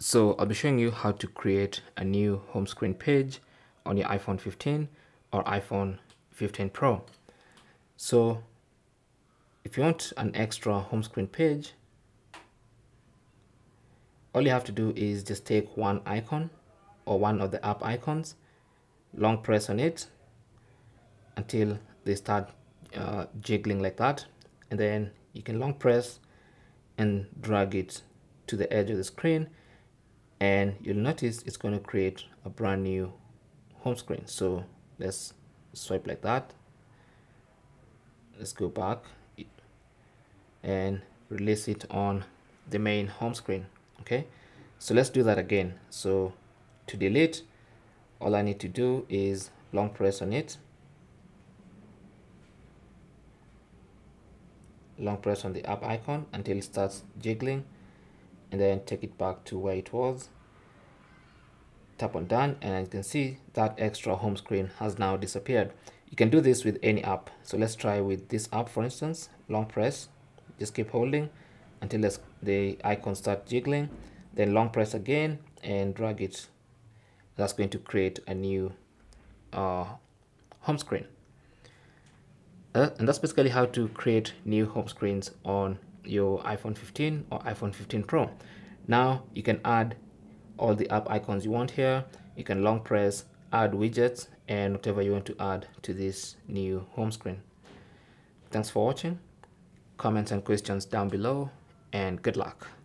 So I'll be showing you how to create a new home screen page on your iPhone 15 or iPhone 15 Pro. So if you want an extra home screen page, all you have to do is just take one icon or one of the app icons, long press on it until they start jiggling like that, and then you can long press and drag it to the edge of the screen, and you'll notice it's going to create a brand new home screen. So let's swipe like that. Let's go back and release it on the main home screen. Okay, so let's do that again. So to delete, all I need to do is long press on it, long press on the app icon until it starts jiggling, and then take it back to where it was. Tap on done, and as you can see, that extra home screen has now disappeared. You can do this with any app. So let's try with this app, for instance. Long press, just keep holding until the icon starts jiggling, then long press again and drag it. That's going to create a new home screen. And that's basically how to create new home screens on your iPhone 15 or iPhone 15 Pro. Now you can add all the app icons you want here. You can long press, add widgets, and whatever you want to add to this new home screen. Thanks for watching. Comments and questions down below, and good luck.